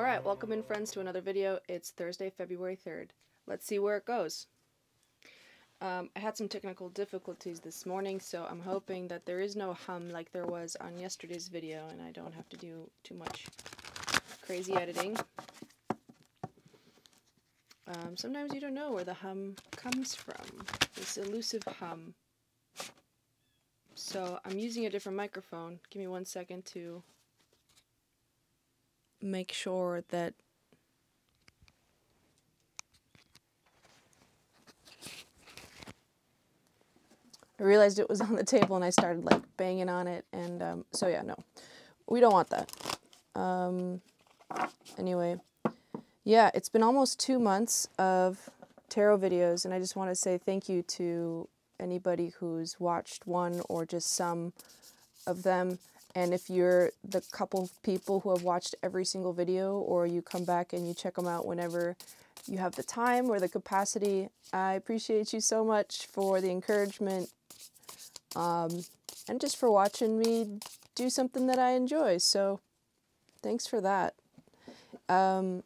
Alright, welcome in friends to another video. It's Thursday, February 3rd. Let's see where it goes. I had some technical difficulties this morning, so I'm hoping that there is no hum like there was on yesterday's video and I don't have to do too much crazy editing. Sometimes you don't know where the hum comes from, this elusive hum. So I'm using a different microphone. Give me 1 second to make sure that I realized it was on the table and I started like banging on it, and so yeah, no, we don't want that. Anyway, yeah, it's been almost 2 months of tarot videos, and I just want to say thank you to anybody who's watched one or just some of them. And if you're the couple of people who have watched every single video, or you come back and you check them out whenever you have the time or the capacity, I appreciate you so much for the encouragement and just for watching me do something that I enjoy. So thanks for that. You'll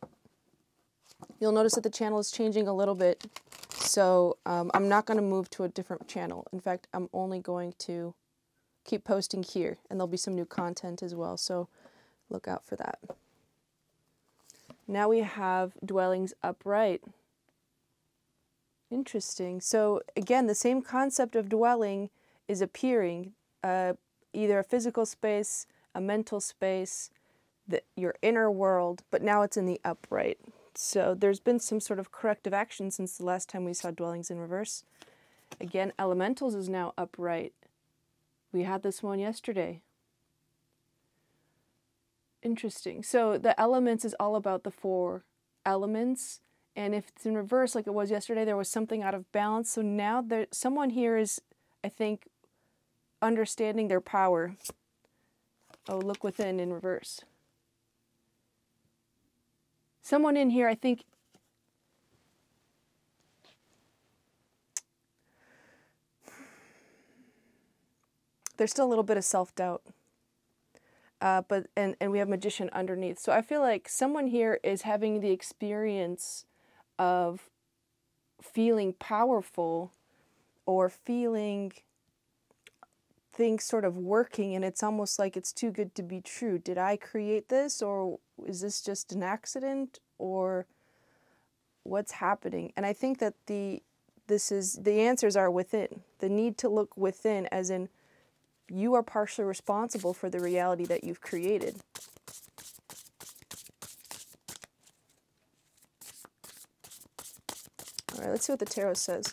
notice that the channel is changing a little bit. So I'm not going to move to a different channel. In fact, I'm only going to keep posting here, and there'll be some new content as well, so look out for that. Now we have dwellings upright. Interesting. So again, the same concept of dwelling is appearing, either a physical space, a mental space, your inner world, but now it's in the upright. So there's been some sort of corrective action since the last time we saw dwellings in reverse. Again, elementals is now upright. We had this one yesterday. Interesting. So the elements is all about the four elements. And if it's in reverse like it was yesterday, there was something out of balance. So now someone here is, I think, understanding their power. Oh, look within in reverse. Someone in here, I think, there's still a little bit of self-doubt, and we have magician underneath. So I feel like someone here is having the experience of feeling powerful or feeling things sort of working, and it's almost like it's too good to be true. Did I create this, or is this just an accident, or what's happening? And I think that the answers are within. The need to look within, as in, you are partially responsible for the reality that you've created. All right, let's see what the tarot says.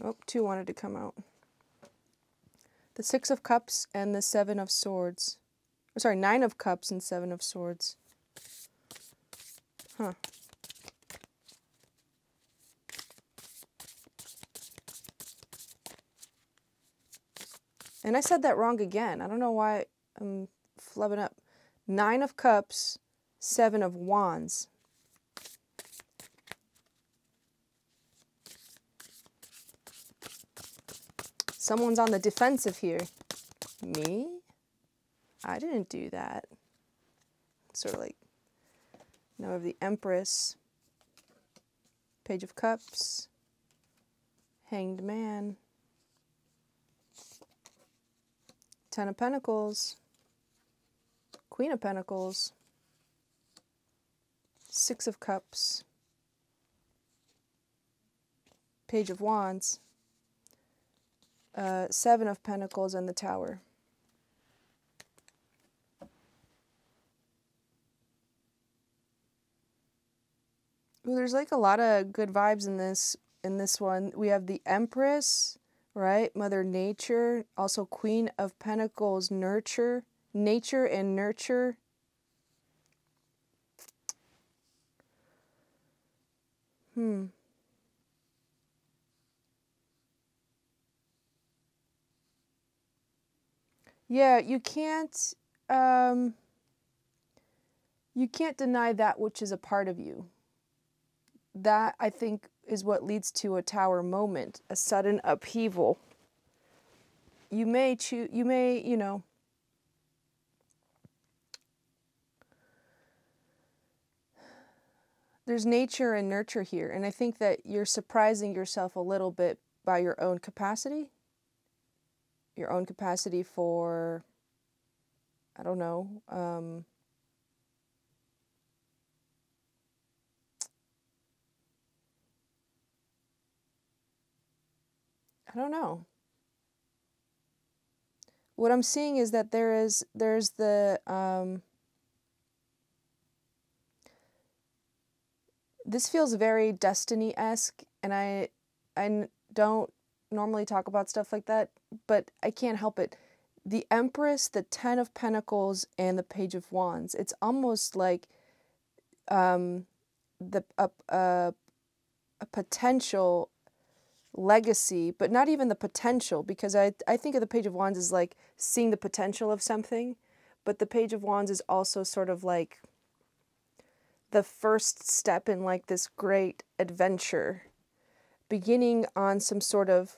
Oh, two wanted to come out. The Six of Cups and the Seven of Swords. Oh, sorry, Nine of Cups and Seven of Swords. Huh. And I said that wrong again. I don't know why I'm flubbing up. Nine of Cups, Seven of Wands. Someone's on the defensive here. Me? I didn't do that. Sort of like, now we have the Empress, Page of Cups, Hanged Man, Ten of Pentacles, Queen of Pentacles, Six of Cups, Page of Wands, Seven of Pentacles, and the Tower. Ooh, there's like a lot of good vibes in this one. We have the Empress, right? Mother Nature, also Queen of Pentacles, nurture, nature and nurture. Yeah, you can't deny that which is a part of you. That, I think, is what leads to a tower moment, a sudden upheaval. you may choose, you may, you know, there's nature and nurture here. And I think that you're surprising yourself a little bit by your own capacity for, I don't know, What I'm seeing is that there's the, this feels very Destiny-esque, and I don't normally talk about stuff like that, but I can't help it. The Empress, the Ten of Pentacles, and the Page of Wands. It's almost like a potential legacy, but not even the potential, because I think of the Page of Wands as like seeing the potential of something, but the Page of Wands is also sort of like the first step in like this great adventure, beginning on some sort of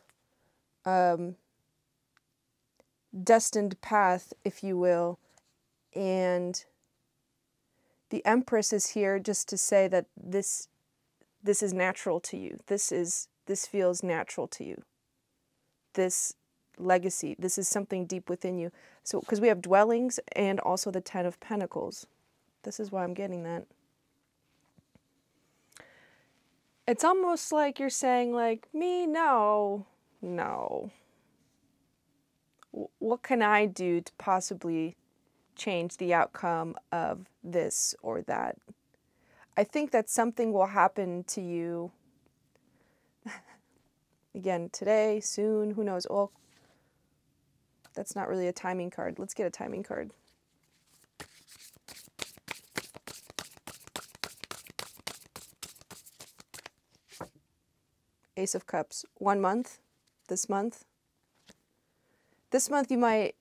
destined path, if you will. And the Empress is here just to say that this is natural to you. This feels natural to you. This legacy, this is something deep within you. So, because we have dwellings and also the Ten of Pentacles. This is why I'm getting that. It's almost like you're saying, like, me, no. What can I do to possibly change the outcome of this or that? I think that something will happen to you again, today, soon, who knows? Well, that's not really a timing card. Let's get a timing card. Ace of Cups. 1 month. This month. This month you might...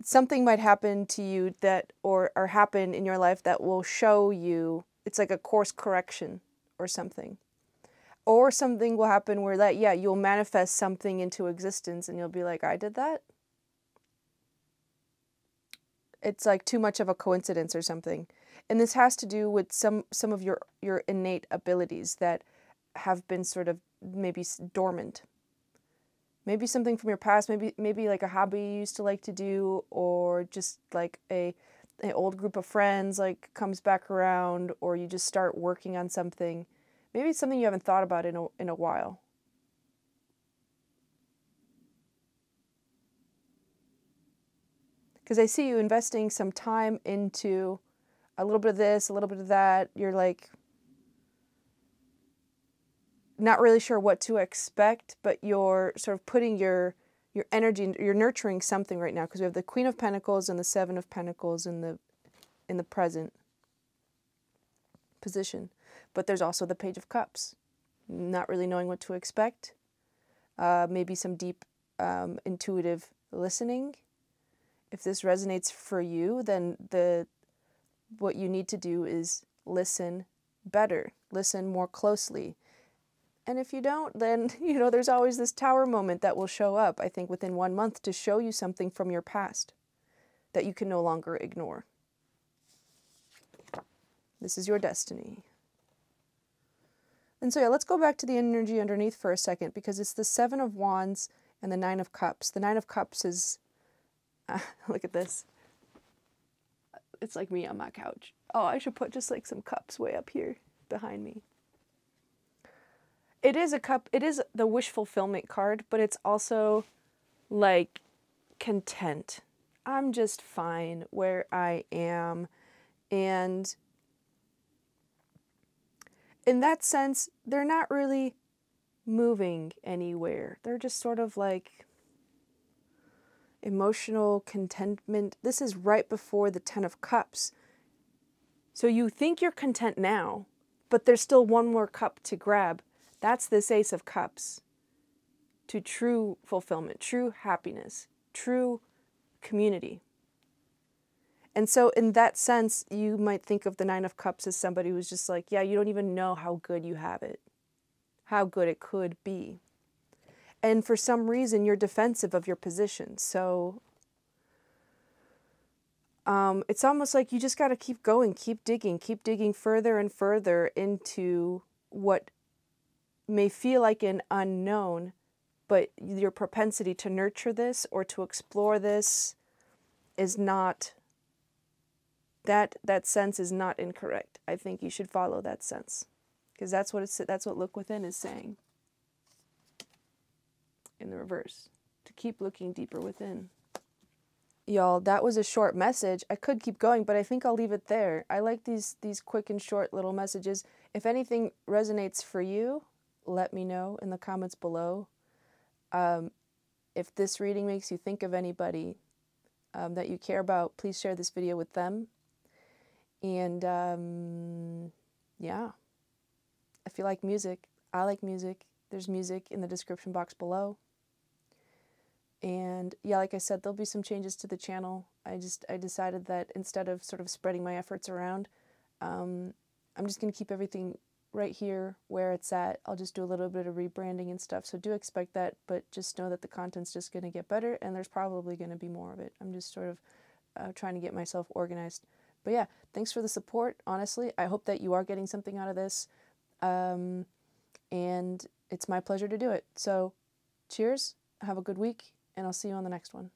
something might happen to you that... Or happen in your life that will show you... It's like a course correction or something. Or something will happen where that, yeah, you'll manifest something into existence and you'll be like, I did that? It's like too much of a coincidence or something. And this has to do with some of your innate abilities that have been sort of maybe dormant. Maybe something from your past, maybe like a hobby you used to like to do, or just like an old group of friends like comes back around, or you just start working on something. Maybe it's something you haven't thought about in a while. Because I see you investing some time into a little bit of this, a little bit of that. You're like not really sure what to expect, but you're sort of putting your energy, you're nurturing something right now, because we have the Queen of Pentacles and the Seven of Pentacles in the present position. But there's also the Page of Cups, not really knowing what to expect, maybe some deep intuitive listening. If this resonates for you, then what you need to do is listen better, listen more closely. And if you don't, then, you know, there's always this Tower moment that will show up, I think, within 1 month to show you something from your past that you can no longer ignore. This is your destiny. And so, yeah, let's go back to the energy underneath for a second, because it's the Seven of Wands and the Nine of Cups. The Nine of Cups is... look at this. It's like me on my couch. Oh, I should put just like some cups way up here behind me. It is a cup. It is the wish fulfillment card, but it's also like content. I'm just fine where I am. And... in that sense, they're not really moving anywhere. They're just sort of like emotional contentment. This is right before the Ten of Cups. So you think you're content now, but there's still one more cup to grab. That's this Ace of Cups to true fulfillment, true happiness, true community. And so in that sense, you might think of the Nine of Cups as somebody who's just like, yeah, you don't even know how good you have it, how good it could be. And for some reason, you're defensive of your position. So it's almost like you just got to keep going, keep digging further and further into what may feel like an unknown, but your propensity to nurture this or to explore this is not, that sense is not incorrect. I think you should follow that sense, because that's what Look Within is saying in the reverse, to keep looking deeper within. Y'all, that was a short message. I could keep going, but I think I'll leave it there. I like these quick and short little messages. If anything resonates for you, let me know in the comments below. If this reading makes you think of anybody that you care about, please share this video with them. And yeah, if you like music, I like music. There's music in the description box below. And yeah, like I said, there'll be some changes to the channel. I decided that instead of sort of spreading my efforts around, I'm just going to keep everything right here where it's at. I'll just do a little bit of rebranding and stuff. So do expect that, but just know that the content's just going to get better, and there's probably going to be more of it. I'm just sort of trying to get myself organized. But yeah, thanks for the support. Honestly, I hope that you are getting something out of this. And it's my pleasure to do it. So cheers, have a good week, and I'll see you on the next one.